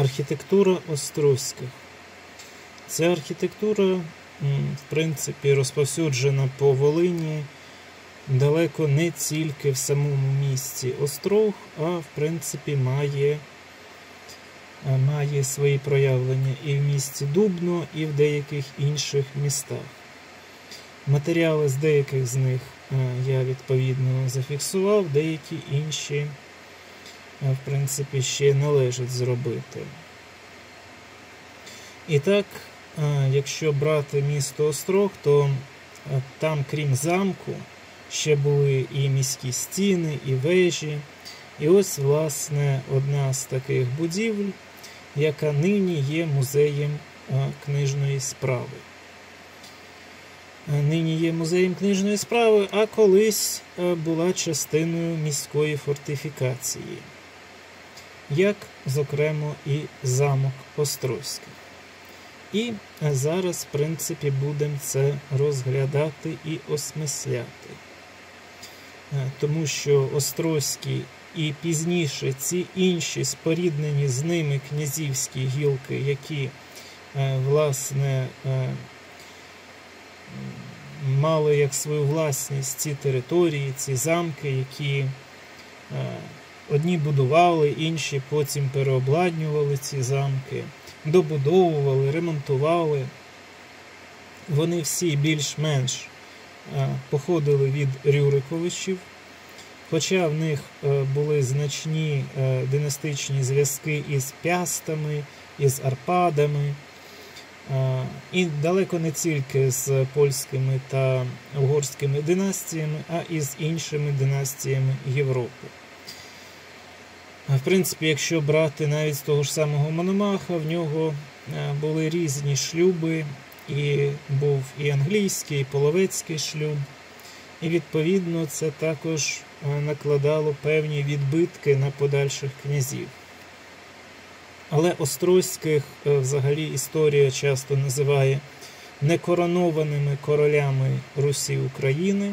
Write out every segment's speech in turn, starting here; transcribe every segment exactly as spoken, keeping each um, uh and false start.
Архітектура Острозьких. Ця архітектура, в принципі, розповсюджена по Волині далеко не тільки в самому місті Острог, а, в принципі, має, має свої проявлення і в місті Дубно, і в деяких інших містах. Матеріали з деяких з них я, відповідно, зафіксував, деякі інші, в принципі, ще належить зробити. І так, якщо брати місто Острог, то там, крім замку, ще були і міські стіни, і вежі. І ось, власне, одна з таких будівель, яка нині є музеєм книжної справи. Нині є музеєм книжної справи, а колись була частиною міської фортифікації, як, зокрема, і замок Острозький. І зараз, в принципі, будемо це розглядати і осмисляти. Тому що Острозький і пізніше ці інші споріднені з ними князівські гілки, які, власне, мали як свою власність ці території, ці замки, які одні будували, інші потім переобладнювали ці замки, добудовували, ремонтували. Вони всі більш-менш походили від Рюриковичів, хоча в них були значні династичні зв'язки із П'ястами, із Арпадами, і далеко не тільки з польськими та угорськими династіями, а і з іншими династіями Європи. В принципі, якщо брати навіть з того ж самого Мономаха, в нього були різні шлюби, і був і англійський, і половецький шлюб, і відповідно це також накладало певні відбитки на подальших князів. Але Острозьких взагалі історія часто називає некоронованими королями Русі України.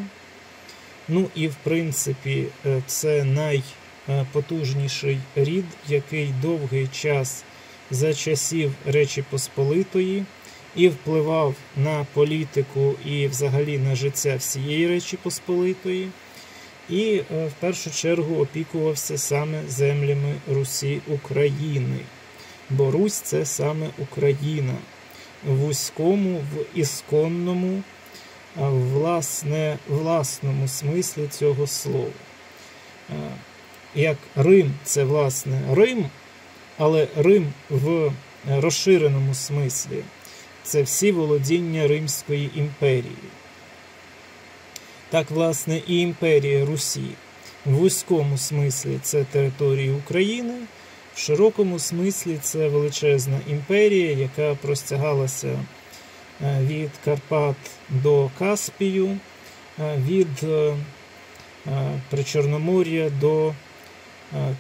Ну і в принципі це найпотужніший рід, який довгий час за часів Речі Посполитої і впливав на політику і взагалі на життя всієї Речі Посполитої. І в першу чергу опікувався саме землями Русі України. Бо Русь – це саме Україна в вузькому, в ісконному, власне, власному смислі цього слова. Як Рим – це, власне, Рим, але Рим в розширеному смислі – це всі володіння Римської імперії. Так, власне, і імперія Русі в вузькому смислі – це території України, в широкому смислі це величезна імперія, яка простягалася від Карпат до Каспію, від Причорномор'я до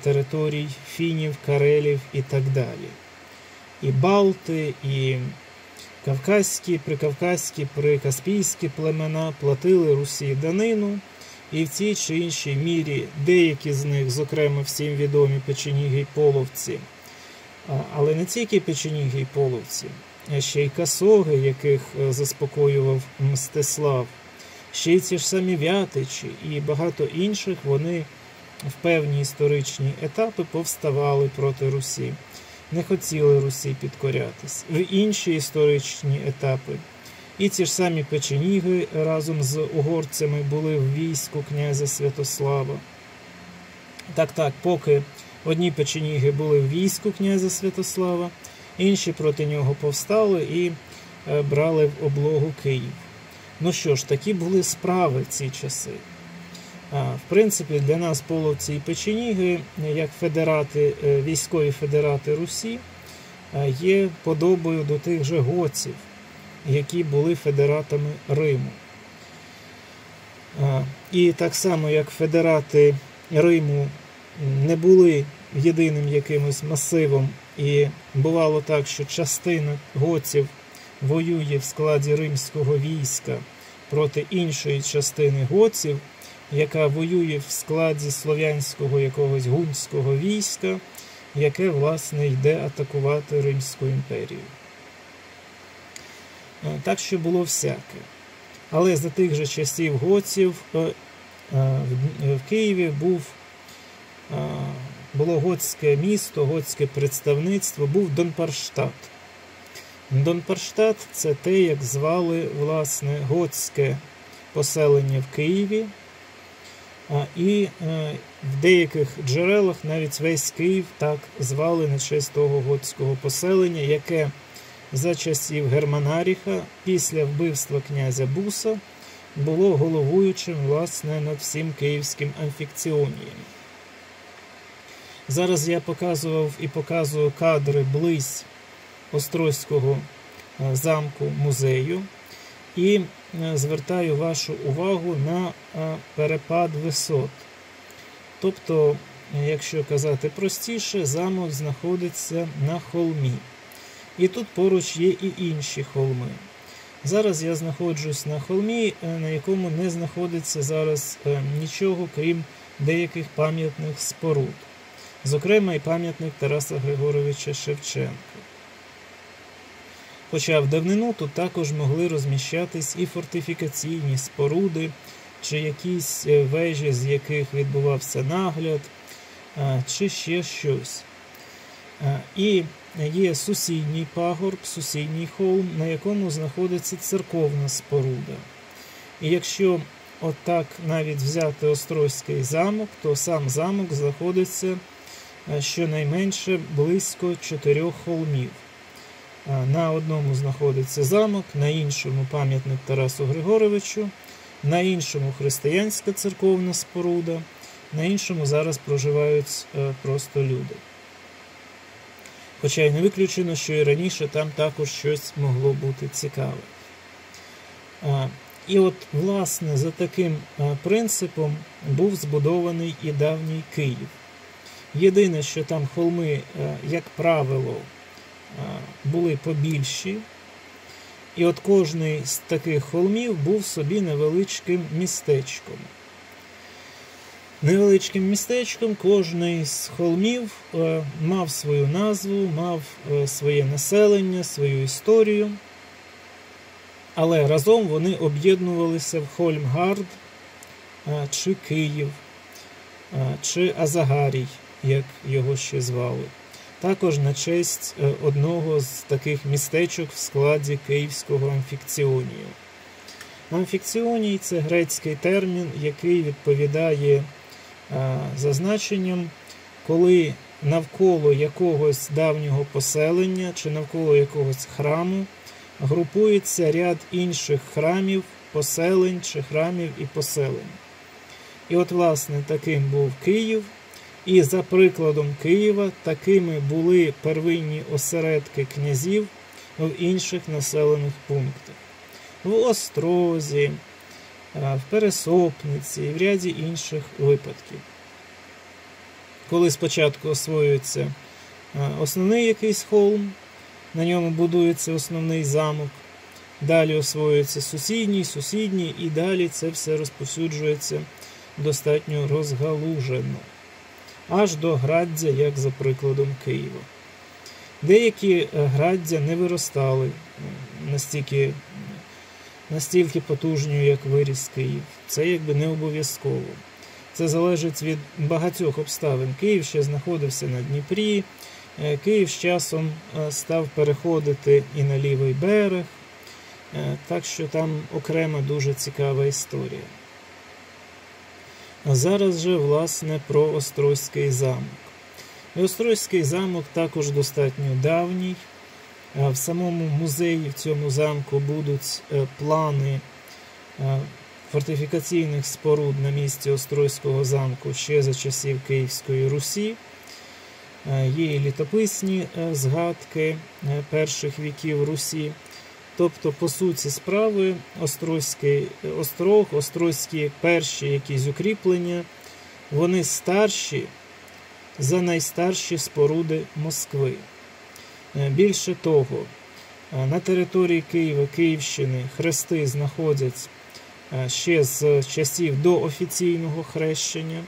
територій фінів, карелів і так далі. І Балти, і кавказькі, прикавказькі, прикаспійські племена платили Русі данину, і в цій чи іншій мірі деякі з них, зокрема всім відомі печеніги й половці, але не тільки печеніги й половці, а ще й касоги, яких заспокоював Мстислав, ще й ці ж самі вятичі і багато інших, вони в певні історичні етапи повставали проти Русі, не хотіли Русі підкорятись. В інші історичні етапи і ці ж самі печеніги разом з угорцями були в війську князя Святослава. Так-так, поки одні печеніги були в війську князя Святослава, інші проти нього повстали і брали в облогу Київ. Ну що ж, такі були справи в ці часи. В принципі, для нас половці і печеніги, як федерати, військові федерати Русі, є подобою до тих же готів, які були федератами Риму. І так само, як федерати Риму не були єдиним якимось масивом, і бувало так, що частина готів воює в складі римського війська проти іншої частини готів, яка воює в складі слов'янського якогось гунського війська, яке, власне, йде атакувати Римську імперію. Так що було всяке. Але за тих же часів готів в Києві був, було готське місто, готське представництво, був Донпарштат. Донпарштат – це те, як звали, власне, готське поселення в Києві. І в деяких джерелах навіть весь Київ так звали на честь того готського поселення, яке за часів Германаріха після вбивства князя Буса було головуючим, власне, над всім київським амфікціонієм. Зараз я показував і показую кадри близь Острозького замку музею і звертаю вашу увагу на перепад висот. Тобто, якщо казати простіше, замок знаходиться на холмі. І тут поруч є і інші холми. Зараз я знаходжусь на холмі, на якому не знаходиться зараз нічого, крім деяких пам'ятних споруд. Зокрема, і пам'ятник Тараса Григоровича Шевченка. Хоча в давнину тут також могли розміщатись і фортифікаційні споруди, чи якісь вежі, з яких відбувався нагляд, чи ще щось. І є сусідній пагорб, сусідній холм, на якому знаходиться церковна споруда. І якщо отак навіть взяти Острозький замок, то сам замок знаходиться щонайменше близько чотирьох холмів. На одному знаходиться замок, на іншому пам'ятник Тарасу Григоровичу, на іншому християнська церковна споруда, на іншому зараз проживають просто люди. Хоча й не виключено, що і раніше там також щось могло бути цікаве. І от, власне, за таким принципом був збудований і давній Київ. Єдине, що там холми, як правило, були побільші, і от кожний з таких холмів був собі невеличким містечком. Невеличким містечком кожний з холмів мав свою назву, мав своє населення, свою історію, але разом вони об'єднувалися в Хольмгард, чи Київ, чи Азагарій, як його ще звали. Також на честь одного з таких містечок в складі київського амфікціонію. Амфікціоній – це грецький термін, який відповідає за значенням, коли навколо якогось давнього поселення чи навколо якогось храму групується ряд інших храмів, поселень чи храмів і поселень. І от, власне, таким був Київ. І за прикладом Києва такими були первинні осередки князів в інших населених пунктах. В Острозі, в Пересопниці і в ряді інших випадків. Коли спочатку освоюється основний якийсь холм, на ньому будується основний замок, далі освоюється сусідній, сусідній і далі це все розповсюджується достатньо розгалужено. Аж до Градзя, як за прикладом Києва. Деякі Градзя не виростали настільки, настільки потужною, як виріс Київ. Це якби не обов'язково. Це залежить від багатьох обставин. Київ ще знаходився на Дніпрі, Київ з часом став переходити і на лівий берег, так що там окрема дуже цікава історія. Зараз же, власне, про Острозький замок. І Острозький замок також достатньо давній. В самому музеї в цьому замку будуть плани фортифікаційних споруд на місці Острозького замку ще за часів Київської Русі. Є і літописні згадки перших віків Русі. Тобто, по суті справи, Острозький острог, Острозькі перші якісь укріплення, вони старші за найстарші споруди Москви. Більше того, на території Києва, Київщини хрести знаходять ще з часів до офіційного хрещення.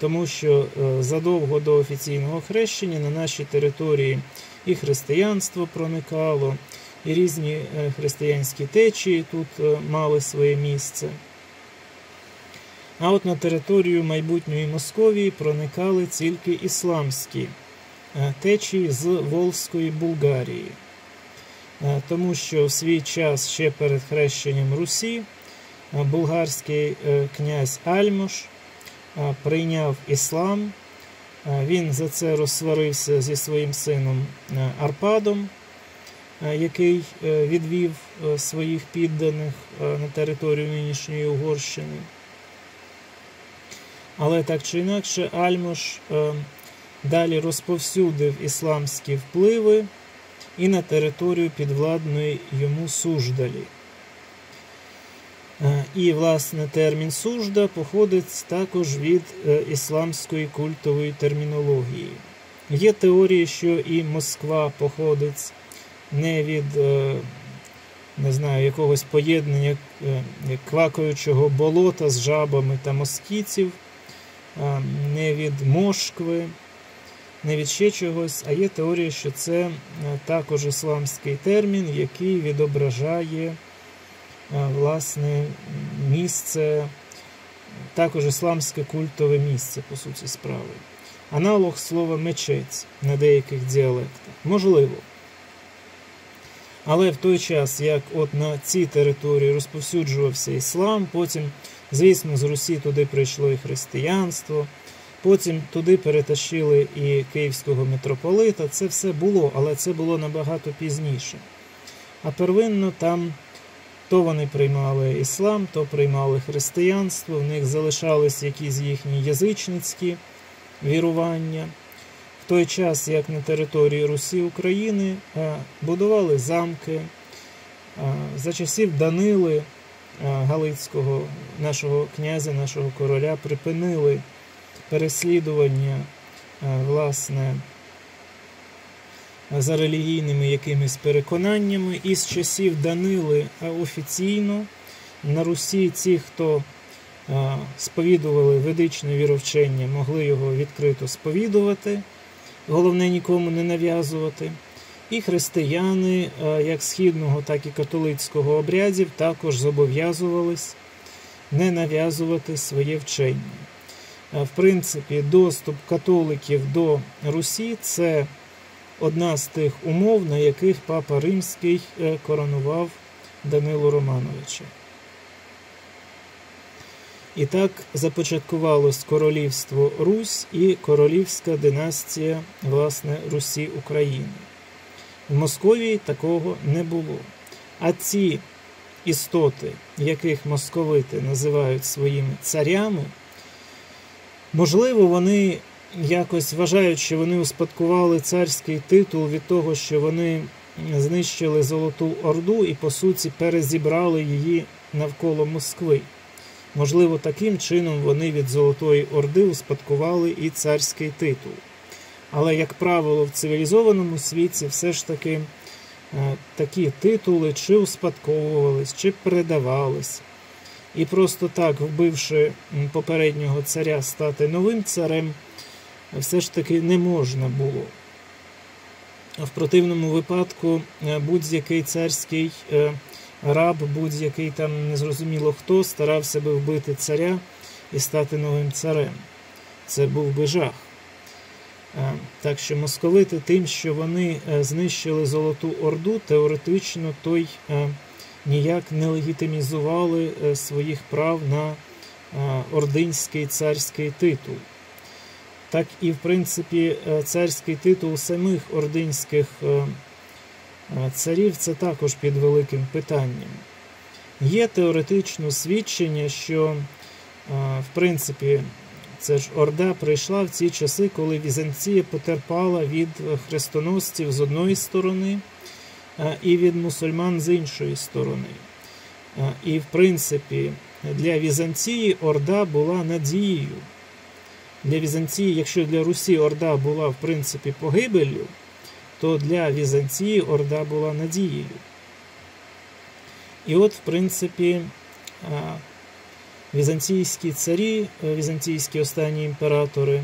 тому що задовго до офіційного хрещення на наші території і християнство проникало, і різні християнські течії тут мали своє місце. А от на територію майбутньої Московії проникали тільки ісламські течії з Волзької Булгарії. Тому що в свій час, ще перед хрещенням Русі, булгарський князь Альмуш прийняв іслам. Він за це розсварився зі своїм сином Арпадом, який відвів своїх підданих на територію нинішньої Угорщини. Але так чи інакше, Альмуш далі розповсюдив ісламські впливи і на територію підвладної йому Суждалі. І, власне, термін «сужда» походить також від ісламської культової термінології. Є теорії, що і Москва походить не від, не знаю, якогось поєднання квакаючого болота з жабами та москітів, не від Мошкви, не від ще чогось, а є теорія, що це також ісламський термін, який відображає, власне, місце, також ісламське культове місце, по суті справи. Аналог слова «мечеть» на деяких діалектах. Можливо. Але в той час, як от на цій території розповсюджувався іслам, потім, звісно, з Русі туди прийшло і християнство, потім туди перетащили і київського митрополита. Це все було, але це було набагато пізніше. А первинно там то вони приймали іслам, то приймали християнство, в них залишались якісь їхні язичницькі вірування. В той час, як на території Русі України будували замки, за часів Данили Галицького, нашого князя, нашого короля, припинили переслідування, власне, за релігійними якимись переконаннями. І з часів Данили офіційно на Русі ті, хто сповідували ведичне віровчення, могли його відкрито сповідувати, головне нікому не нав'язувати. І християни, як східного, так і католицького обрядів, також зобов'язувались не нав'язувати своє вчення. В принципі, доступ католиків до Русі – це одна з тих умов, на яких Папа Римський коронував Данилу Романовича. І так започаткувалось королівство Русь і королівська династія, власне, Русі України. В Московії такого не було. А ці істоти, яких московити називають своїми царями, можливо, вони якось вважають, що вони успадкували царський титул від того, що вони знищили Золоту Орду і, по суті, перезібрали її навколо Москви. Можливо, таким чином вони від Золотої Орди успадкували і царський титул. Але, як правило, в цивілізованому світі все ж таки такі титули чи успадковувались, чи передавались. І просто так, вбивши попереднього царя, стати новим царем, все ж таки не можна було. В противному випадку будь-який царський раб, будь-який там незрозуміло хто, старався би вбити царя і стати новим царем. Це був би жах. Так що московити тим, що вони знищили Золоту Орду, теоретично той ніяк не легітимізували своїх прав на ординський царський титул. Так і, в принципі, царський титул самих ординських царів – це також під великим питанням. Є теоретичне свідчення, що, в принципі, це ж Орда прийшла в ці часи, коли Візантія потерпала від хрестоносців з одної сторони і від мусульман з іншої сторони. І, в принципі, для Візантії Орда була надією. Для Візантії, якщо для Русі Орда була, в принципі, погибеллю, то для Візантії Орда була надією. І от, в принципі, візантійські царі, візантійські останні імператори,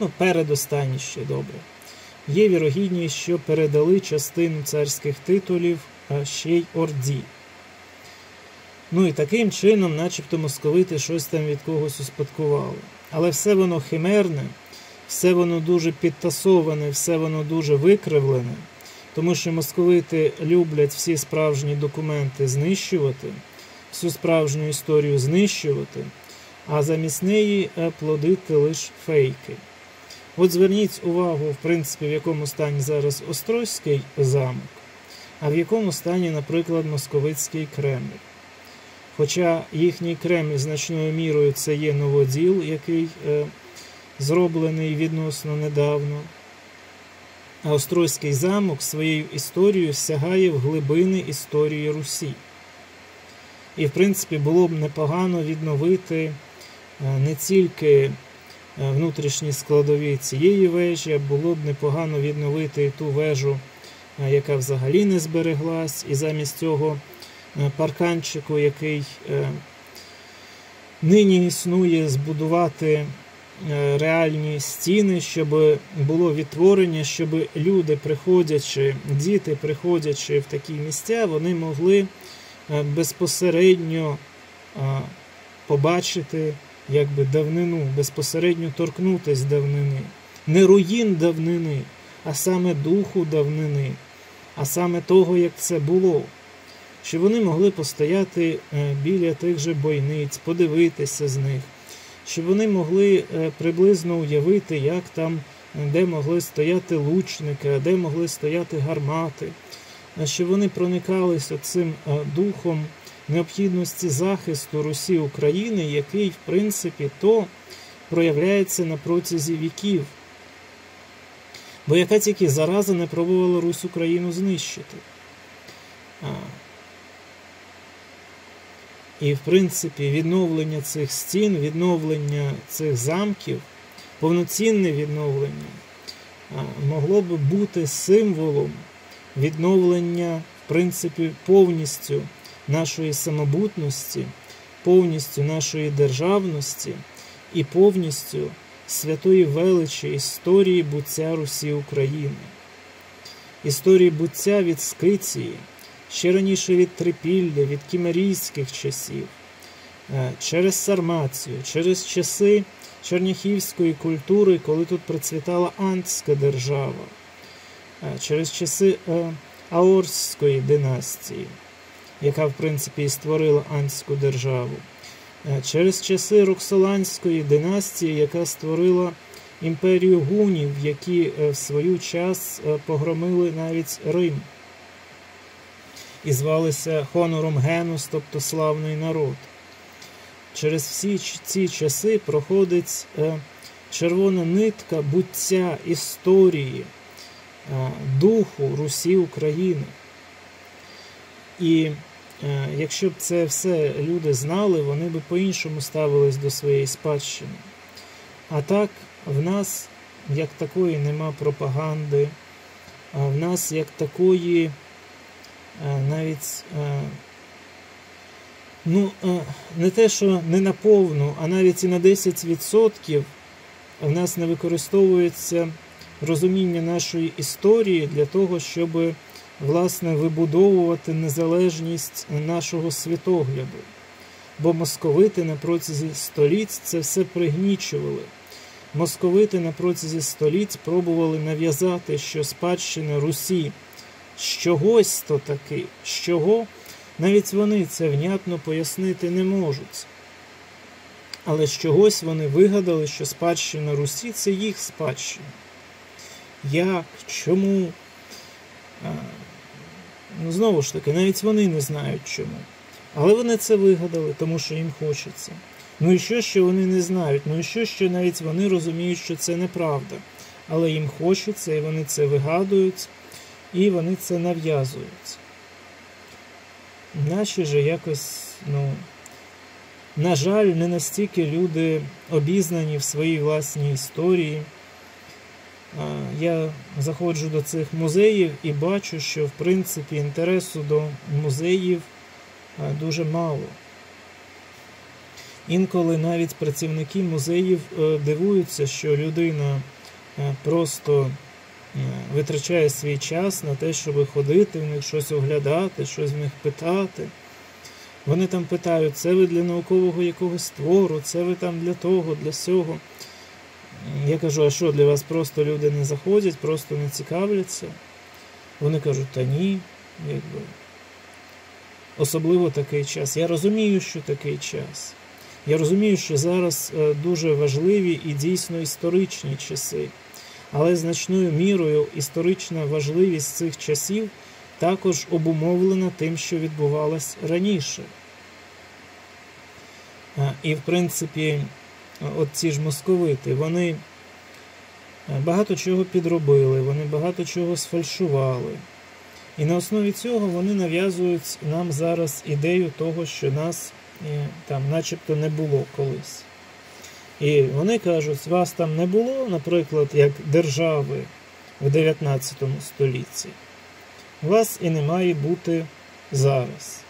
ну, передостанні ще добре, є вірогідність, що передали частину царських титулів ще й Орді. Ну і таким чином, начебто, московити щось там від когось успадкували. Але все воно химерне, все воно дуже підтасоване, все воно дуже викривлене, тому що московити люблять всі справжні документи знищувати, всю справжню історію знищувати, а замість неї плодити лише фейки. От зверніть увагу, в принципі, в якому стані зараз Острозький замок, а в якому стані, наприклад, московицький Кремль. Хоча їхній Кремль значною мірою це є новоділ, який е, зроблений відносно недавно, а Острозький замок своєю історією сягає в глибини історії Русі. І, в принципі, було б непогано відновити не тільки внутрішні складові цієї вежі, а було б непогано відновити і ту вежу, яка взагалі не збереглась, і замість цього парканчику, який нині існує, збудувати реальні стіни, щоб було відтворення, щоб люди, приходячи, діти, приходячи в такі місця, вони могли безпосередньо побачити якби давнину, безпосередньо торкнутися давнини. Не руїн давнини, а саме духу давнини, а саме того, як це було. Що вони могли постояти біля тих же бойниць, подивитися з них, що вони могли приблизно уявити, як там, де могли стояти лучники, де могли стояти гармати, що вони проникалися цим духом необхідності захисту Русі України, який, в принципі, то проявляється на протязі віків. Бо яка тільки зараза не пробувала Русь Україну знищити. І, в принципі, відновлення цих стін, відновлення цих замків, повноцінне відновлення, могло б бути символом відновлення, в принципі, повністю нашої самобутності, повністю нашої державності і повністю святої величі історії буття Русі України. Історії буття від Скиції, ще раніше від Трипілля, від кімерійських часів, через Сармацію, через часи черняхівської культури, коли тут процвітала Антська держава, через часи Аорської династії, яка, в принципі, і створила Антську державу, через часи Роксоланської династії, яка створила імперію гунів, які в свою час погромили навіть Рим і звалися Хонором Генус, тобто славний народ. Через всі ці часи проходить червона нитка буття історії, духу Русі України. І якщо б це все люди знали, вони б по-іншому ставились до своєї спадщини. А так, в нас як такої нема пропаганди, в нас як такої навіть, ну, не те, що не на повну, а навіть і на десять відсотків в нас не використовується розуміння нашої історії для того, щоб, власне, вибудовувати незалежність нашого світогляду. Бо московити на протязі століть це все пригнічували. Московити на протязі століть пробували нав'язати, що спадщина Русі з чогось то таки, з чого, навіть вони це внятно пояснити не можуть. Але з чогось вони вигадали, що спадщина Русі – це їх спадщина. Як, чому? Ну, знову ж таки, навіть вони не знають чому. Але вони це вигадали, тому що їм хочеться. Ну і що, що вони не знають? Ну і що, що навіть вони розуміють, що це неправда. Але їм хочеться, і вони це вигадують. І вони це нав'язують. Наші же якось, ну, на жаль, не настільки люди обізнані в своїй власній історії. Я заходжу до цих музеїв і бачу, що, в принципі, інтересу до музеїв дуже мало. Інколи навіть працівники музеїв дивуються, що людина просто витрачає свій час на те, щоб ходити в них, щось оглядати, щось в них питати. Вони там питають, це ви для наукового якогось твору, це ви там для того, для сього. Я кажу, а що, для вас просто люди не заходять, просто не цікавляться? Вони кажуть, та ні, якби. Особливо такий час. Я розумію, що такий час. Я розумію, що зараз дуже важливі і дійсно історичні часи. Але значною мірою історична важливість цих часів також обумовлена тим, що відбувалось раніше. І, в принципі, от ці ж московити, вони багато чого підробили, вони багато чого сфальшували. І на основі цього вони нав'язують нам зараз ідею того, що нас там начебто не було колись. І вони кажуть, вас там не було, наприклад, як держави в дев'ятнадцятому столітті. Вас і не має бути зараз.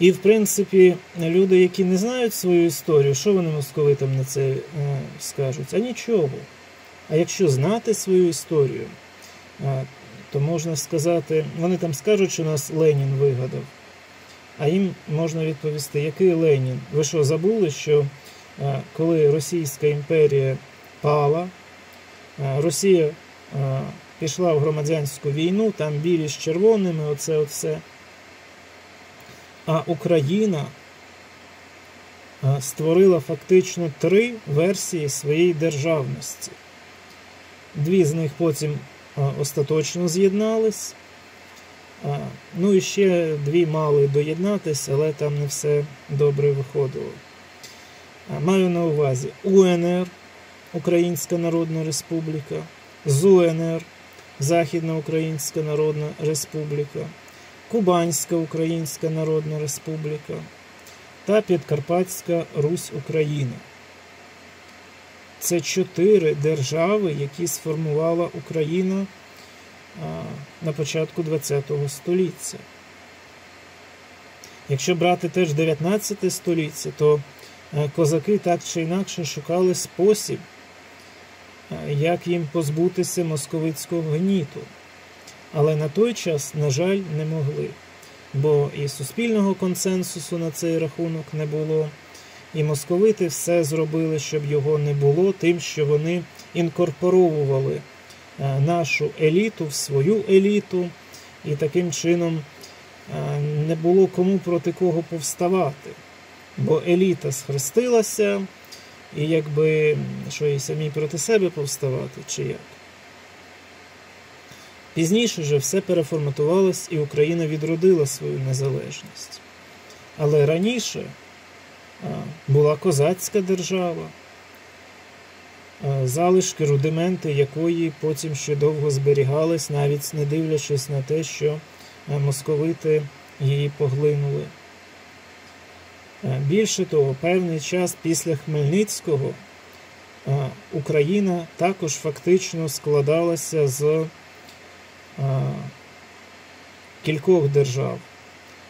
І, в принципі, люди, які не знають свою історію, що вони московитам на це скажуть? А нічого. А якщо знати свою історію, то можна сказати, вони там скажуть, що нас Ленін вигадав. А їм можна відповісти, який Ленін? Ви що, забули, що коли Російська імперія пала, Росія пішла в громадянську війну, там білі з червоними, оце от все. А Україна створила фактично три версії своєї державності. Дві з них потім остаточно з'єднались. Ну і ще дві мали доєднатись, але там не все добре виходило. Маю на увазі УНР, Українська Народна Республіка, ЗУНР, Західна Українська Народна Республіка, Кубанська Українська Народна Республіка та Підкарпатська Русь-Україна. Це чотири держави, які сформувала Україна на початку двадцятого століття. Якщо брати теж дев'ятнадцяте століття, то козаки так чи інакше шукали спосіб, як їм позбутися московицького гніту. Але на той час, на жаль, не могли. Бо і суспільного консенсусу на цей рахунок не було, і московити все зробили, щоб його не було, тим, що вони інкорпоровували нашу еліту в свою еліту, і таким чином не було кому проти кого повставати. Бо еліта схрестилася, і якби, що і самі проти себе повставати, чи як. Пізніше вже все переформатувалось, і Україна відродила свою незалежність. Але раніше була козацька держава, залишки, рудименти якої потім ще довго зберігались, навіть не дивлячись на те, що московити її поглинули. Більше того, певний час після Хмельницького Україна також фактично складалася з кількох держав.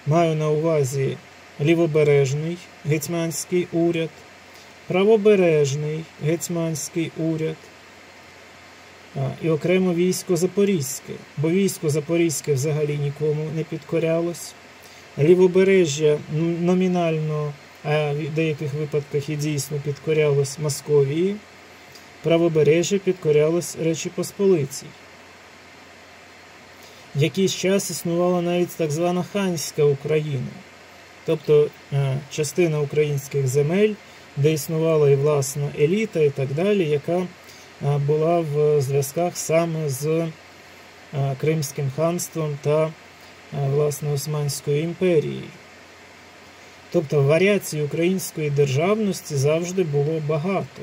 Маю на увазі лівобережний гетьманський уряд, правобережний гетьманський уряд і окремо військо Запорізьке, бо військо Запорізьке взагалі нікому не підкорялось. Лівобережжя номінально, а в деяких випадках і дійсно підкорялось Московії, правобережжя підкорялось Речі Посполитій. Якийсь час існувала навіть так звана ханська Україна, тобто частина українських земель, де існувала і власна еліта і так далі, яка була в зв'язках саме з Кримським ханством та, власне, Османською імперією. Тобто варіацій української державності завжди було багато.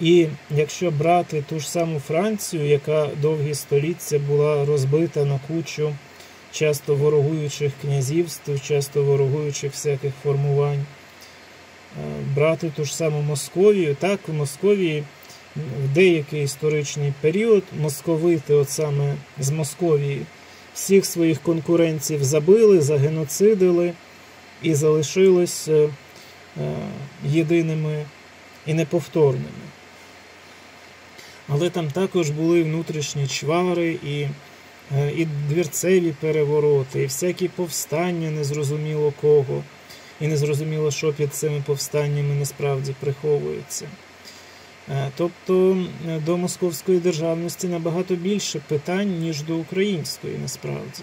І якщо брати ту ж саму Францію, яка довгі століття була розбита на кучу часто ворогуючих князівств, часто ворогуючих всяких формувань, брати ту ж саму Московію, так, в Московії в деякий історичний період московити, от саме з Московії, всіх своїх конкурентів забили, загеноцидили і залишились єдиними і неповторними. Але там також були внутрішні чвари, і, і двірцеві перевороти, і всякі повстання незрозуміло кого, і незрозуміло, що під цими повстаннями насправді приховується. Тобто до московської державності набагато більше питань, ніж до української насправді.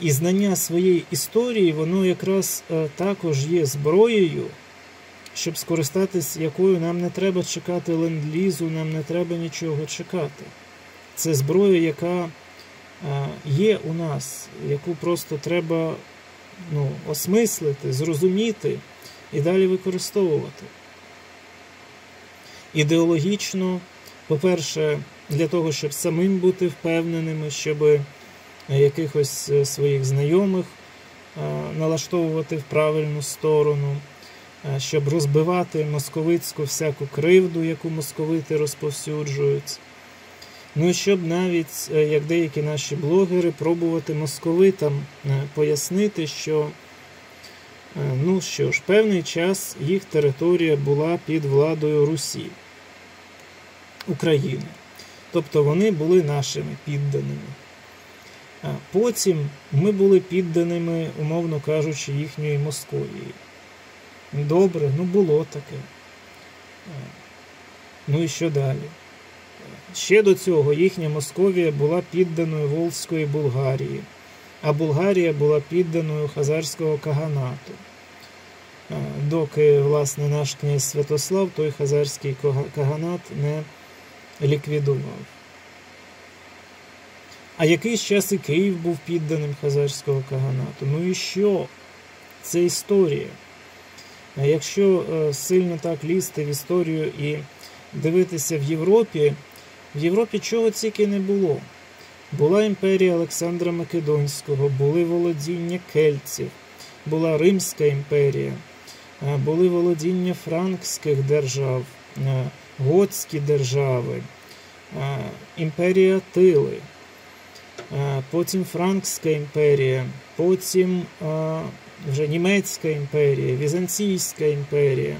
І знання своєї історії, воно якраз також є зброєю, щоб скористатись якою нам не треба чекати ленд-лізу, нам не треба нічого чекати. Це зброя, яка є у нас, яку просто треба ну, осмислити, зрозуміти і далі використовувати. Ідеологічно, по-перше, для того, щоб самим бути впевненими, щоб якихось своїх знайомих налаштовувати в правильну сторону, щоб розбивати московицьку всяку кривду, яку московити розповсюджують. Ну і щоб навіть, як деякі наші блогери, пробувати московитам пояснити, що, ну що ж, певний час їх територія була під владою Русі, України. Тобто вони були нашими підданими. Потім ми були підданими, умовно кажучи, їхньої Московії. Добре, ну було таке. Ну і що далі? Ще до цього їхня Московія була підданою Волзької Булгарії, а Булгарія була підданою хазарського каганату. Доки, власне, наш князь Святослав той хазарський каганат не ліквідував. А якийсь час і Київ був підданим хазарського каганату. Ну і що? Це історія. Якщо сильно так лізти в історію і дивитися в Європі, в Європі чого тільки не було. Була імперія Олександра Македонського, були володіння кельтів, була Римська імперія, були володіння франкських держав, готські держави, імперія Тили, потім Франкська імперія, потім вже Німецька імперія, Візантійська імперія,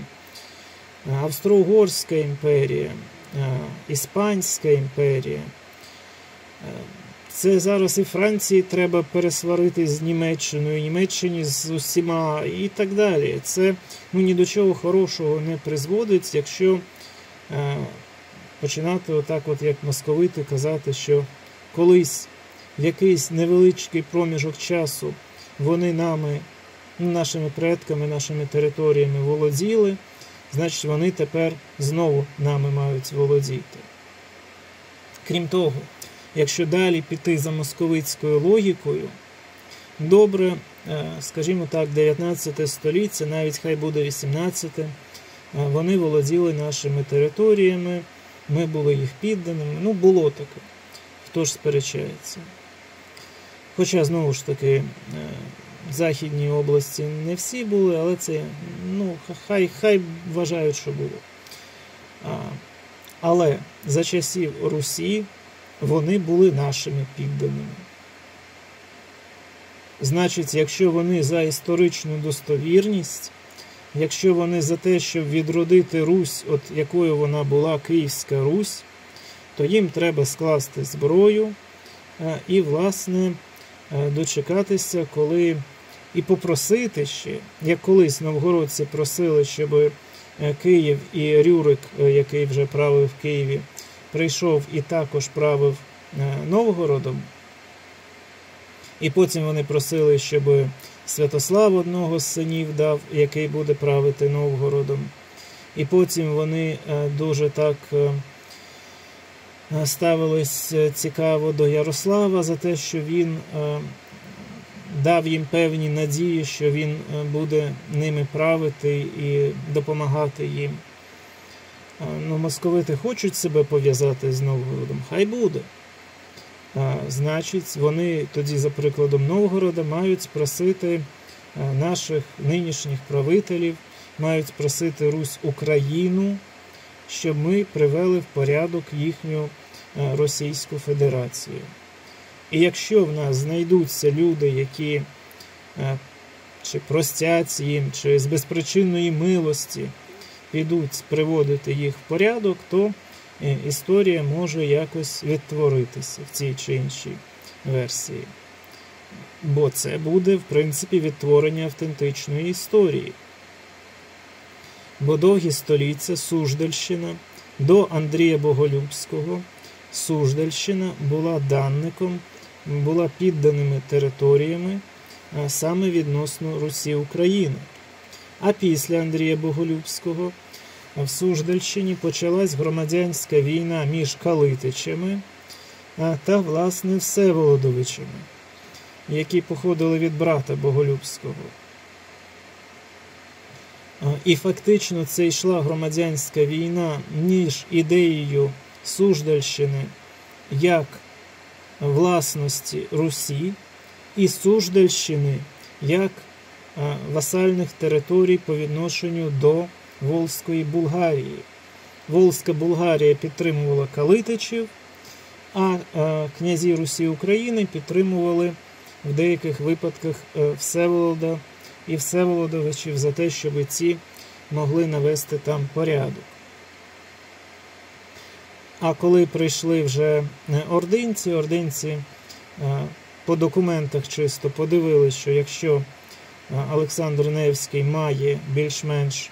Австро-Угорська імперія, Іспанська імперія. Це зараз і Франції треба пересварити з Німеччиною, Німеччині з усіма і так далі. Це ну, ні до чого хорошого не призводить, якщо е, починати отак от, як московити, казати, що колись в якийсь невеличкий проміжок часу вони нами, нашими предками, нашими територіями володіли, значить вони тепер знову нами мають володіти. Крім того, якщо далі піти за московицькою логікою, добре, скажімо так, дев'ятнадцяте століття, навіть хай буде вісімнадцяте, вони володіли нашими територіями, ми були їх підданими, ну було таке, хто ж сперечається. Хоча, знову ж таки, західні області не всі були, але це, ну, хай, хай вважають, що було. Але за часів Русі вони були нашими підданими. Значить, якщо вони за історичну достовірність, якщо вони за те, щоб відродити Русь, от якою вона була, Київська Русь, то їм треба скласти зброю і, власне, дочекатися, коли і попросити ще, як колись новгородці просили, щоб Київ і Рюрик, який вже правив в Києві, прийшов і також правив Новгородом. І потім вони просили, щоб Святослав одного з синів дав, який буде правити Новгородом. І потім вони дуже так ставились цікаво до Ярослава за те, що він дав їм певні надії, що він буде ними правити і допомагати їм. Ну, московити хочуть себе пов'язати з Новгородом? Хай буде. А, значить, вони тоді, за прикладом Новгорода, мають просити наших нинішніх правителів, мають просити Русь Україну, щоб ми привели в порядок їхню Російську Федерацію. І якщо в нас знайдуться люди, які чи простять їм, чи з безпричинної милості підуть приводити їх в порядок, то історія може якось відтворитися в цій чи іншій версії. Бо це буде, в принципі, відтворення автентичної історії. Бо довгі століття Суждальщина до Андрія Боголюбського, Суждальщина була данником, була підданими територіями саме відносно Русі України. А після Андрія Боголюбського в Суждальщині почалась громадянська війна між Калитичами та, власне, Всеволодовичами, які походили від брата Боголюбського. І фактично це йшла громадянська війна між ідеєю Суждальщини як власності Русі і Суждальщини як васальних територій по відношенню до Волзької Булгарії. Волзька Булгарія підтримувала Калитичів, а князі Русі України підтримували в деяких випадках Всеволода і Всеволодовичів за те, щоб ці могли навести там порядок. А коли прийшли вже ординці, ординці по документах чисто подивилися, що якщо Олександр Невський має більш-менш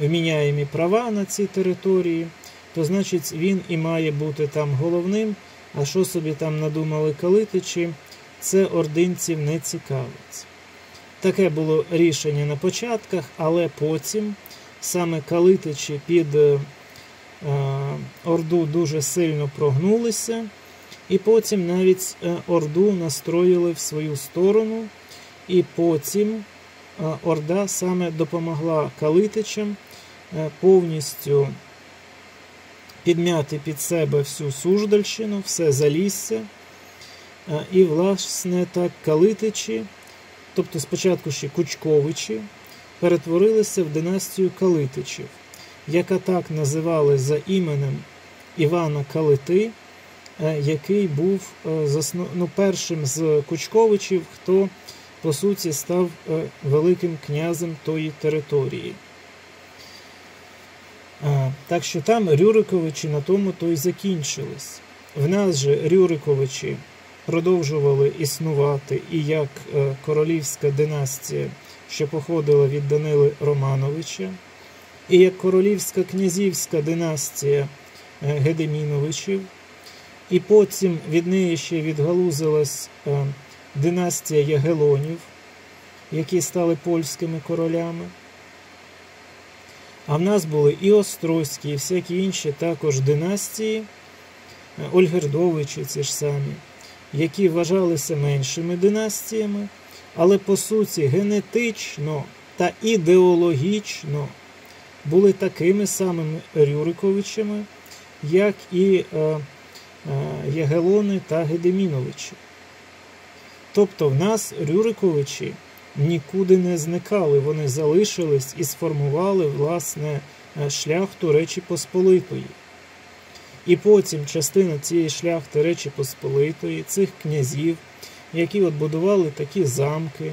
вміняємі права на цій території, то, значить, він і має бути там головним, а що собі там надумали калитичі, це ординців не цікавить. Таке було рішення на початках, але потім саме калитичі під е, Орду дуже сильно прогнулися, і потім навіть Орду настроїли в свою сторону, і потім е, Орда саме допомогла калитичам е, повністю підмяти під себе всю Суждальщину, все Залісся, е, і, власне, так калитичі, тобто спочатку ще Кучковичі, перетворилися в династію Калитичів, яка так називали за іменем Івана Калити, який був заснов... ну, першим з Кучковичів, хто, по суті, став великим князем тої території. Так що там Рюриковичі на тому то й закінчились. В нас же Рюриковичі продовжували існувати і як королівська династія, що походила від Данила Романовича, і як королівська князівська династія Гедеміновичів, і потім від неї ще відгалузилась династія Ягелонів, які стали польськими королями. А в нас були і Острозькі, і всякі інші також династії, Ольгердовичі ці ж самі, які вважалися меншими династіями, але по суті генетично та ідеологічно були такими самими Рюриковичами, як і е, е, Ягелони та Гедеміновичі. Тобто в нас Рюриковичі нікуди не зникали, вони залишились і сформували, власне, шляхту Речі Посполитої. І потім частина цієї шляхти Речі Посполитої, цих князів, які от будували такі замки.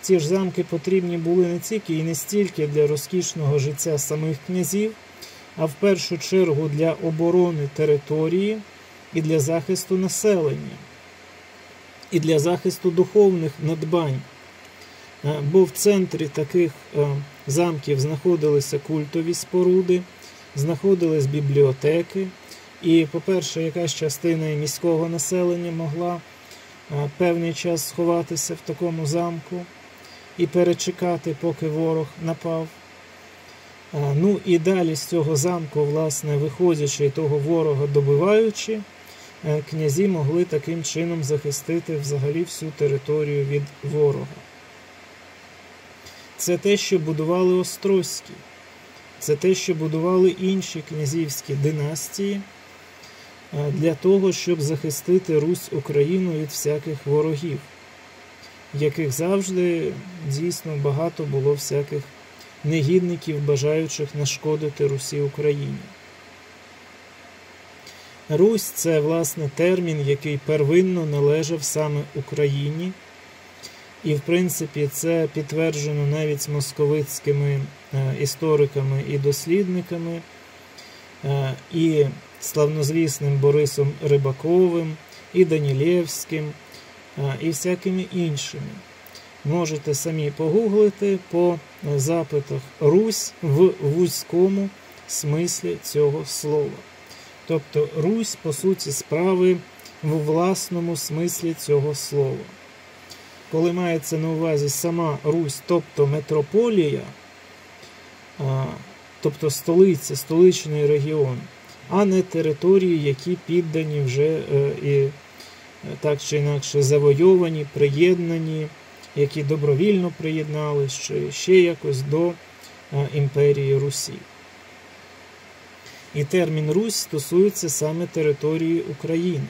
Ці ж замки потрібні були не тільки і не стільки для розкішного життя самих князів, а в першу чергу для оборони території і для захисту населення, і для захисту духовних надбань. Бо в центрі таких замків знаходилися культові споруди, знаходились бібліотеки, і, по-перше, якась частина міського населення могла певний час сховатися в такому замку і перечекати, поки ворог напав. Ну і далі з цього замку, власне, виходячи і того ворога добиваючи, князі могли таким чином захистити взагалі всю територію від ворога. Це те, що будували Острозькі. Це те, що будували інші князівські династії для того, щоб захистити Русь Україну від всяких ворогів, яких завжди дійсно багато було всяких негідників, бажаючих нашкодити Русі Україні. Русь – це, власне, термін, який первинно належав саме Україні, І, в принципі, це підтверджено навіть московицькими істориками і дослідниками, і славнозвісним Борисом Рибаковим, і Данілєвським, і всякими іншими. Можете самі погуглити по запитах «Русь» в вузькому смислі цього слова. Тобто Русь, по суті справи, в власному смислі цього слова. Коли мається на увазі сама Русь, тобто метрополія, тобто столиця, столичний регіон, а не території, які піддані вже і так чи інакше завойовані, приєднані, які добровільно приєднали ще, ще якось до імперії Русі. І термін «Русь» стосується саме території України.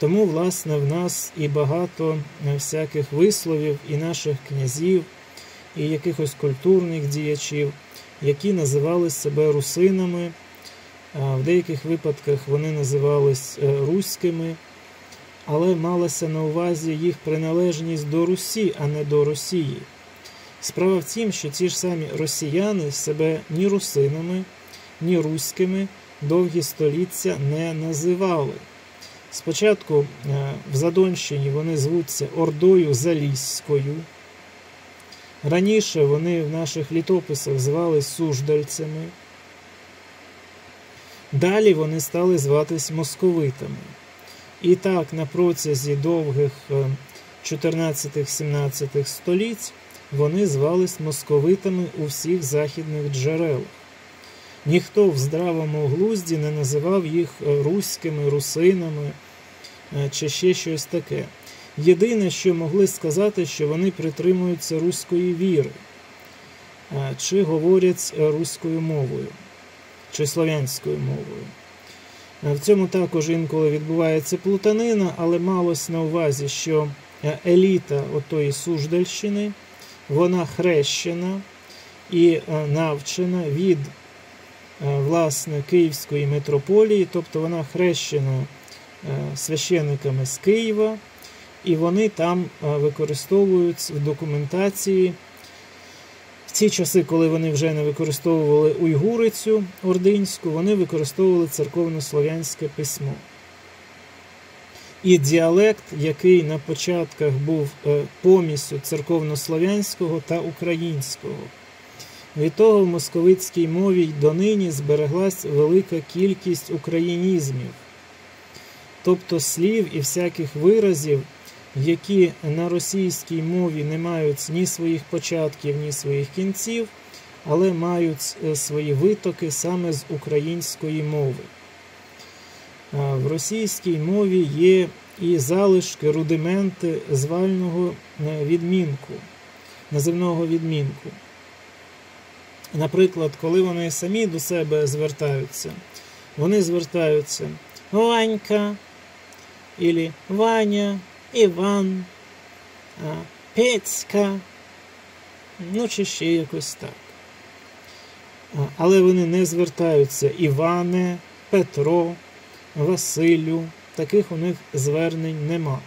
Тому, власне, в нас і багато всяких висловів, і наших князів, і якихось культурних діячів, які називали себе русинами, в деяких випадках вони називались руськими, але малася на увазі їх приналежність до Русі, а не до Росії. Справа в тім, що ті ж самі росіяни себе ні русинами, ні руськими довгі століття не називали. Спочатку в Задонщині вони звуться Ордою Заліською. Раніше вони в наших літописах звали суждальцями. Далі вони стали зватись московитами. І так на протязі довгих чотирнадцятого-сімнадцятого століть вони звались московитами у всіх західних джерелах. Ніхто в здравому глузді не називав їх руськими, русинами чи ще щось таке. Єдине, що могли сказати, що вони притримуються руської віри, чи говорять руською мовою, чи слов'янською мовою. В цьому також інколи відбувається плутанина, але малось на увазі, що еліта отої Суждальщини, вона хрещена і навчена від, власне, Київської митрополії, тобто вона хрещена священиками з Києва, і вони там використовують в документації, в ці часи, коли вони вже не використовували уйгурицю ординську, вони використовували церковнослов'янське письмо. І діалект, який на початках був помісю церковнослов'янського та українського. Від того в московицькій мові й донині збереглась велика кількість українізмів, тобто слів і всяких виразів, які на російській мові не мають ні своїх початків, ні своїх кінців, але мають свої витоки саме з української мови. В російській мові є і залишки, рудименти звального відмінку, називного відмінку. Наприклад, коли вони самі до себе звертаються, вони звертаються «Ванька» або «Ваня», «Іван», «Петька», ну чи ще якось так. Але вони не звертаються «Іване», «Петро», «Василю», таких у них звернень нема.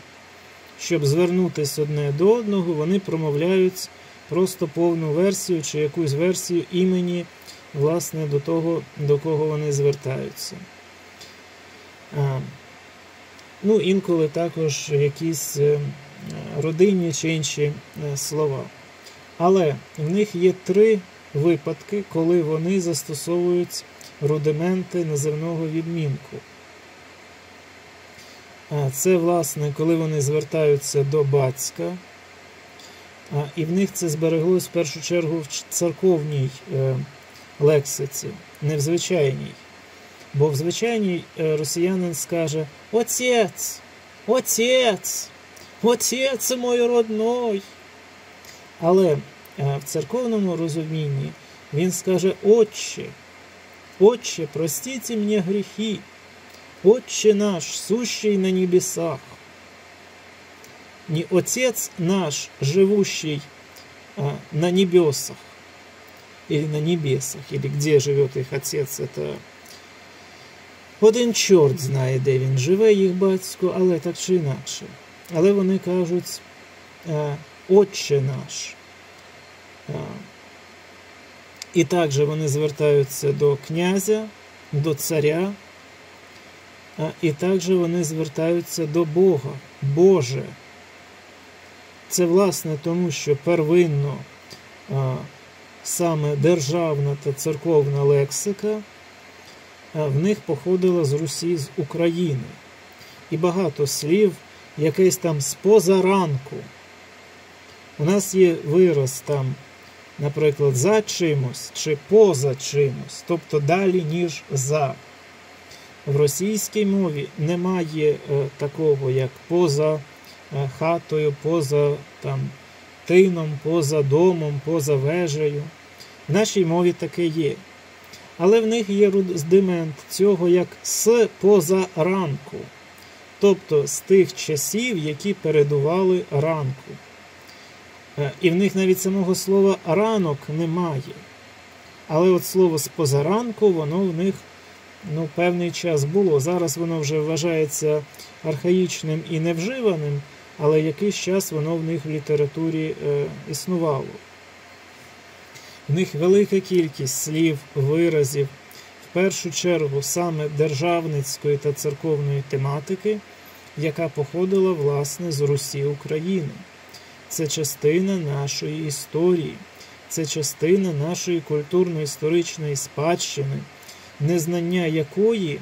Щоб звернутися одне до одного, вони промовляють просто повну версію чи якусь версію імені, власне, до того, до кого вони звертаються. Ну, інколи також якісь родинні чи інші слова. Але в них є три випадки, коли вони застосовують рудименти називного відмінку. Це, власне, коли вони звертаються до батька, і в них це збереглось в першу чергу в церковній лексиці, не в звичайній. Бо в звичайній росіянин скаже «Отець! Отець! Отець мій родной!» Але в церковному розумінні він скаже «Отче! Отче, простите мені гріхи! Отче наш, сущий на небесах!» Не «Отец наш, живущий на небесах» или на небесах, или где живет их отец, это... Один чорт знає, де він живе, їх батько, але так чи інакше. Але вони кажуть Отче наш. І також вони звертаються до князя, до царя, і також вони звертаються до Бога, Боже. Це, власне, тому, що первинно саме державна та церковна лексика в них походила з Русі, з України. І багато слів якесь там з позаранку. У нас є вираз там, наприклад, за чимось чи поза чимось, тобто далі, ніж за. В російській мові немає такого, як поза хатою, поза там, тином, поза домом, поза вежею. В нашій мові таке є. Але в них є рудимент цього, як «с поза ранку», тобто з тих часів, які передували ранку. І в них навіть самого слова «ранок» немає. Але от слово «з позаранку» воно в них, ну, певний час було. Зараз воно вже вважається архаїчним і невживаним, але якийсь час воно в них в літературі е, існувало. В них велика кількість слів, виразів, в першу чергу саме державницької та церковної тематики, яка походила, власне, з Русі України. Це частина нашої історії, це частина нашої культурно-історичної спадщини, незнання якої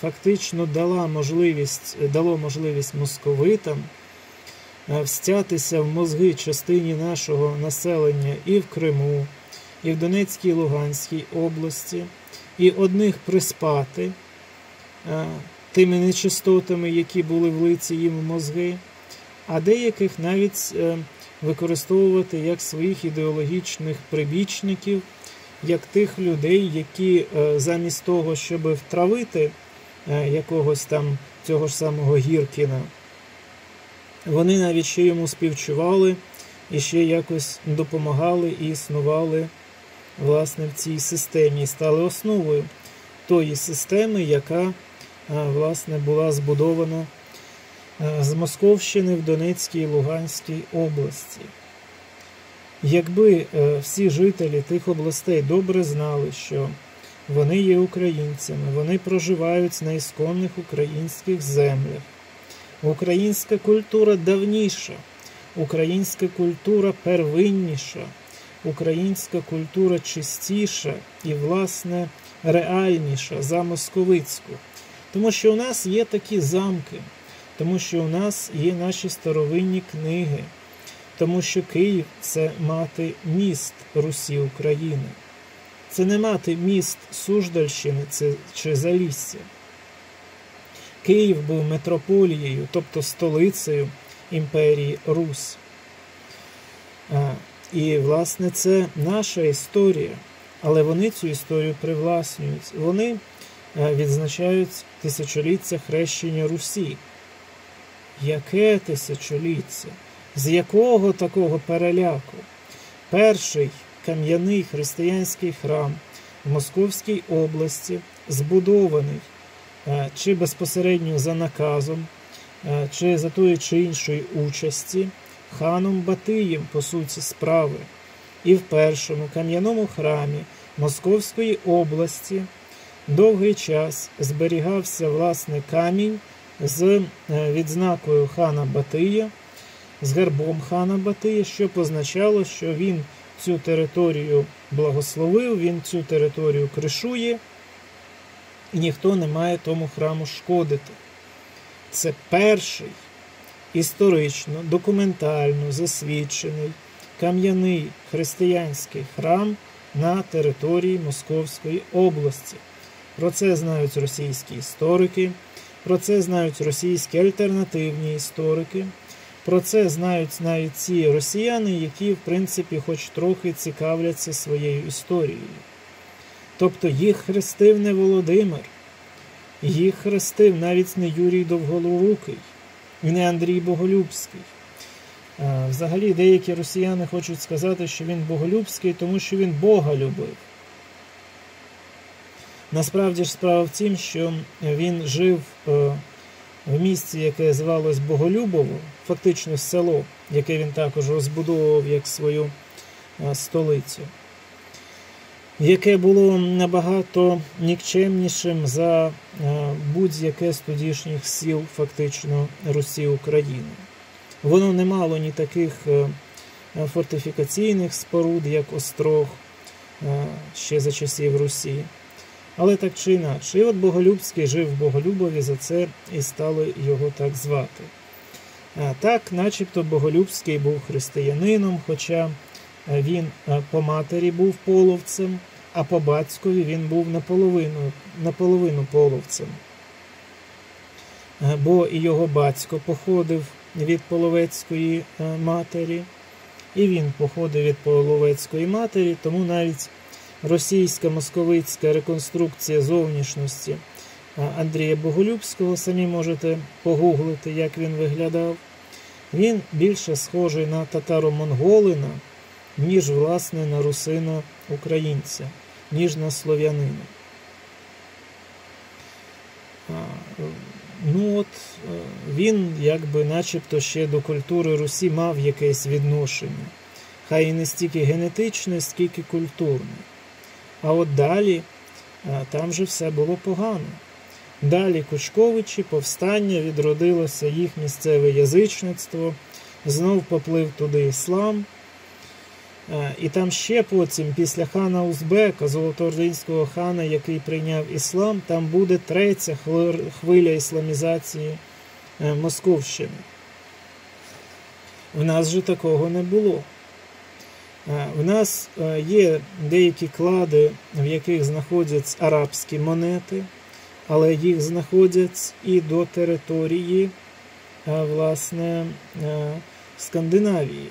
фактично дало можливість, дало можливість московитам встятися в мозги частині нашого населення і в Криму, і в Донецькій, і Луганській області, і одних приспати тими нечистотами, які були влиті їм в мозги, а деяких навіть використовувати як своїх ідеологічних прибічників, як тих людей, які замість того, щоб втравити якогось там цього ж самого Гіркіна, вони навіть ще йому співчували і ще якось допомагали і існували, власне, в цій системі, і стали основою тої системи, яка, власне, була збудована з Московщини в Донецькій і Луганській області. Якби всі жителі тих областей добре знали, що вони є українцями, вони проживають на ісконних українських землях. Українська культура давніша, українська культура первинніша, українська культура чистіша і, власне, реальніша за московицьку. Тому що у нас є такі замки, тому що у нас є наші старовинні книги, тому що Київ – це мати міст Русі України. Це не мати міст Суждальщини чи Залісся. Київ був метрополією, тобто столицею імперії Русь. І, власне, це наша історія, але вони цю історію привласнюють. Вони відзначають тисячоліття хрещення Русі. Яке тисячоліття? З якого такого переляку? Перший кам'яний християнський храм в Московській області, збудований чи безпосередньо за наказом, чи за тої чи іншої участі, ханом Батиєм, по суті, справи. І в першому кам'яному храмі Московської області довгий час зберігався, власне, камінь з відзнакою хана Батия, з гербом хана Батия, що позначало, що він цю територію благословив, він цю територію кришує, і ніхто не має тому храму шкодити. Це перший історично, документально засвідчений кам'яний християнський храм на території Московської області. Про це знають російські історики, про це знають російські альтернативні історики, про це знають навіть ці росіяни, які, в принципі, хоч трохи цікавляться своєю історією. Тобто їх хрестив не Володимир, їх хрестив навіть не Юрій Довголорукий, не Андрій Боголюбський. Взагалі, деякі росіяни хочуть сказати, що він Боголюбський, тому що він Бога любив. Насправді ж справа в тім, що він жив в місці, яке звалось Боголюбово, фактично село, яке він також розбудовував як свою столицю, яке було набагато нікчемнішим за будь-яке з тодішніх сіл фактично Русі України. Воно не мало ні таких фортифікаційних споруд, як Острог, ще за часів Русі. Але так чи інакше. І от Боголюбський жив в Боголюбові, за це і стали його так звати. Так, начебто, Боголюбський був християнином, хоча він по матері був половцем, а по батькові він був наполовину, наполовину половцем. Бо і його батько походив від половецької матері, і він походив від половецької матері, тому навіть російська московицька реконструкція зовнішності Андрія Боголюбського, самі можете погуглити, як він виглядав, він більше схожий на татаро-монголина, ніж, власне, на русина-українця, ніж на слов'янина. Ну от, він, якби, начебто ще до культури Русі мав якесь відношення. Хай і не стільки генетичне, скільки культурне. А от далі, там же все було погано. Далі Кучковичі, повстання, відродилося їх місцеве язичництво, знов поплив туди іслам. І там ще потім, після хана Узбека, золотоординського хана, який прийняв іслам, там буде третя хвиля ісламізації Московщини. В нас же такого не було. В нас є деякі клади, в яких знаходяться арабські монети, але їх знаходять і до території, власне, Скандинавії.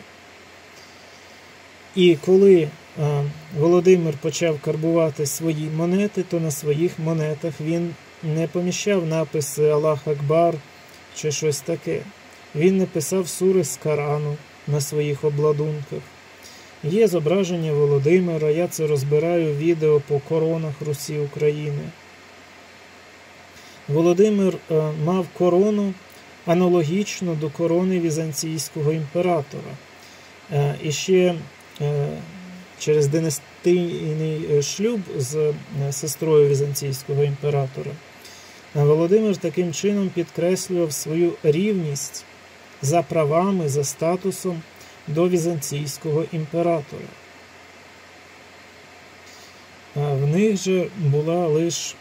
І коли Володимир почав карбувати свої монети, то на своїх монетах він не поміщав написи «Аллах Акбар» чи щось таке. Він не писав сури з Корану на своїх обладунках. Є зображення Володимира, я це розбираю в відео по коронах Русі України. Володимир мав корону аналогічно до корони візантійського імператора. І ще через династійний шлюб з сестрою візантійського імператора Володимир таким чином підкреслював свою рівність за правами, за статусом до візантійського імператора. В них же була лише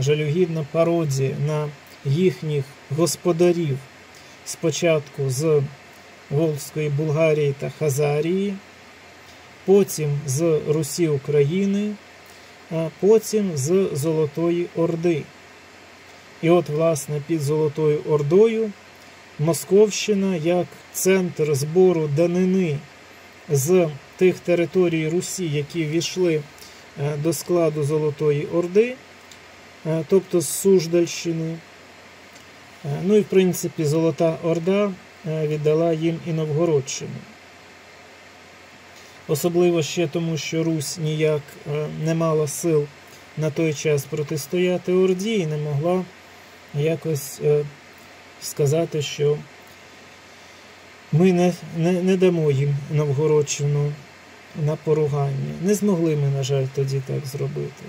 жалюгідна пародія на їхніх господарів спочатку з Волзької Булгарії та Хазарії, потім з Русі України, а потім з Золотої Орди. І от, власне, під Золотою Ордою Московщина, як центр збору данини з тих територій Русі, які ввійшли до складу Золотої Орди, тобто з Суждальщини. Ну і, в принципі, Золота Орда віддала їм і Новгородщину. Особливо ще тому, що Русь ніяк не мала сил на той час протистояти Орді і не могла якось сказати, що ми не, не, не дамо їм Новгородщину на поругання. Не змогли ми, на жаль, тоді так зробити.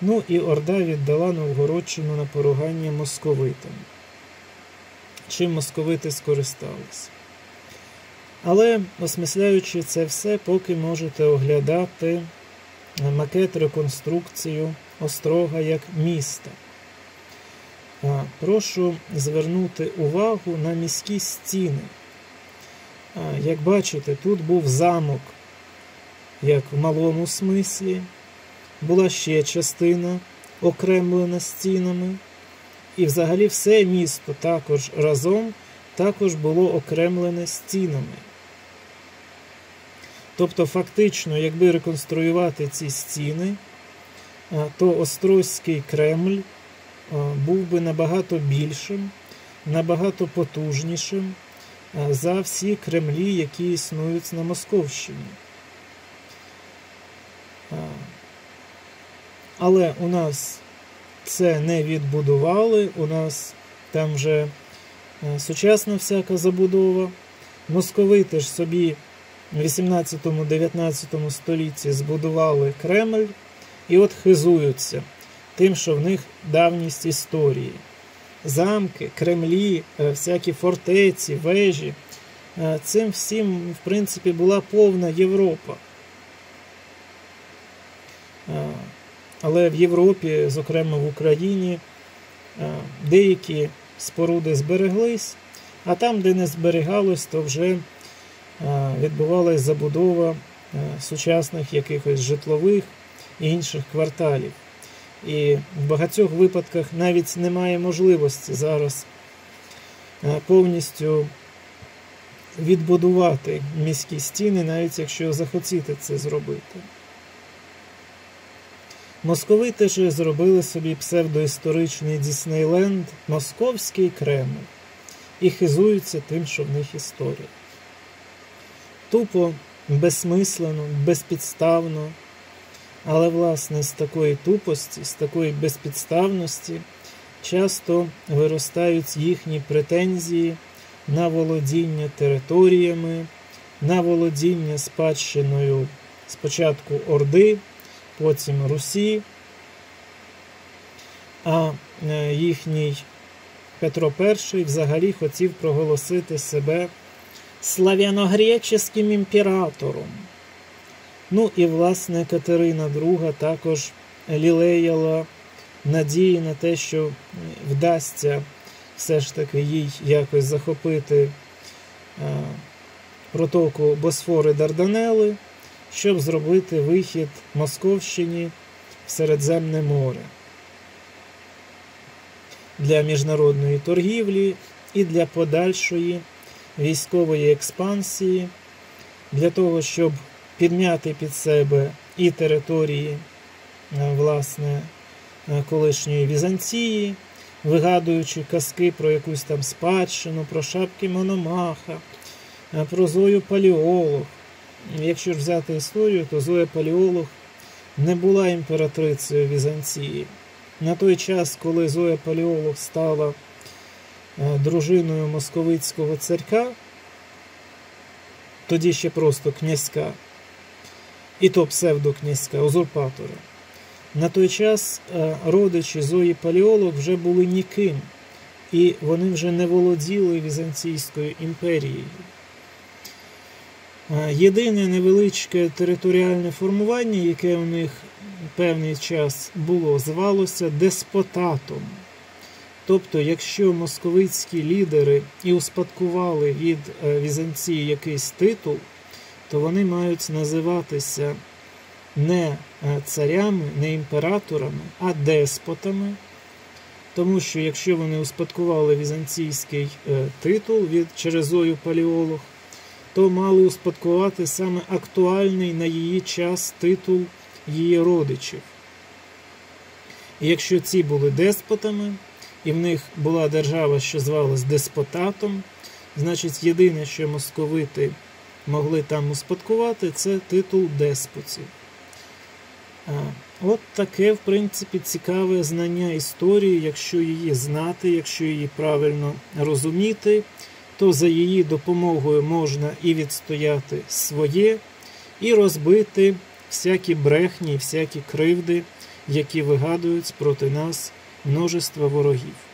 Ну і Орда віддала Новгородщину на поругання московитам. Чим московити скористалися. Але, осмисляючи це все, поки можете оглядати макет реконструкцію Острога як міста. Прошу звернути увагу на міські стіни. Як бачите, тут був замок, як в малому смислі. Була ще частина, окремлена стінами. І взагалі все місто також разом, також було окремлене стінами. Тобто, фактично, якби реконструювати ці стіни, то Острозький Кремль був би набагато більшим, набагато потужнішим за всі кремлі, які існують на Московщині. Але у нас це не відбудували, у нас там вже сучасна всяка забудова. Московити ж собі в вісімнадцятому-дев'ятнадцятому столітті збудували Кремль і от хизуються тим, що в них давність історії. Замки, кремлі, всякі фортеці, вежі. Цим всім, в принципі, була повна Європа. Але в Європі, зокрема в Україні, деякі споруди збереглись, а там, де не зберігалось, то вже відбувалась забудова сучасних якихось житлових і інших кварталів. І в багатьох випадках навіть немає можливості зараз повністю відбудувати міські стіни, навіть якщо захотіти це зробити. Московити ж зробили собі псевдоісторичний Діснейленд Московський Кремль і хизуються тим, що в них історія. Тупо, безсмислено, безпідставно, але, власне, з такої тупості, з такої безпідставності часто виростають їхні претензії на володіння територіями, на володіння спадщиною спочатку Орди, потім Русі, а їхній Петро І взагалі хотів проголосити себе слав'яно-греческим імператором. Ну і, власне, Катерина Друга також лілеяла надії на те, що вдасться все ж таки їй якось захопити протоку Босфори Дарданели, щоб зробити вихід Московщині в Середземне море для міжнародної торгівлі і для подальшої військової експансії, для того, щоб підмяти під себе і території, власне, колишньої Візантії, вигадуючи казки про якусь там спадщину, про шапки Мономаха, про Зою Паліолог. Якщо ж взяти історію, то Зоя Паліолог не була імператрицею Візантії. На той час, коли Зоя Паліолог стала дружиною московицького царя, тоді ще просто князька, і то псевдокнязька, узурпатора, на той час родичі Зої Паліолог вже були ніким, і вони вже не володіли Візантійською імперією. Єдине невеличке територіальне формування, яке у них певний час було, звалося деспотатом. Тобто, якщо московицькі лідери і успадкували від Візантії якийсь титул, то вони мають називатися не царями, не імператорами, а деспотами. Тому що, якщо вони успадкували візантійський титул від через Зою Паліолог, то мали успадкувати саме актуальний на її час титул її родичів. І якщо ці були деспотами, і в них була держава, що звалась деспотатом, значить єдине, що московити могли там успадкувати, це титул деспотів. От таке, в принципі, цікаве знання історії, якщо її знати, якщо її правильно розуміти, то за її допомогою можна і відстояти своє, і розбити всякі брехні, всякі кривди, які вигадують проти нас множество ворогів.